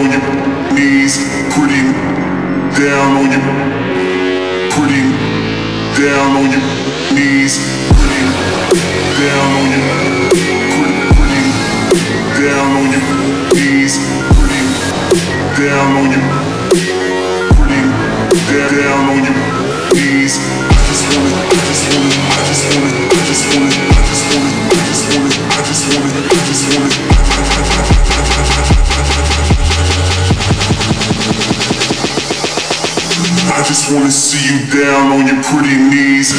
on your knees, put him down on your, put him down on your knees, put him down on your, put him down on your knees, put him down on your, put him down on your knees. I just wanna see you down on your pretty knees.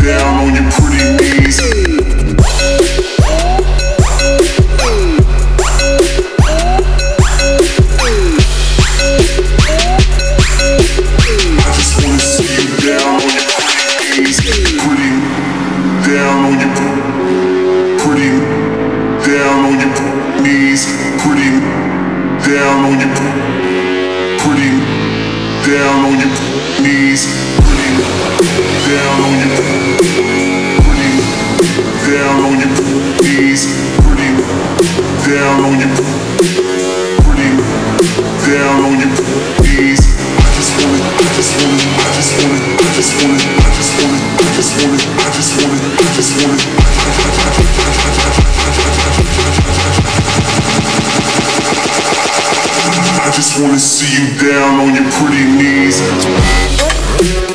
Down on your pretty knees. I just wanna see you down on your pretty knees. Pretty. Down on your, put him down on your knees, put him down on your, put him down on your knees, put him down on your, put him down on your knees, put him down on your, put him down on your knees. I just want it, I just want it, I just want it, I just want it, I just want it, I just want it, I just want it. I just want it. I just want to see you down on your pretty knees.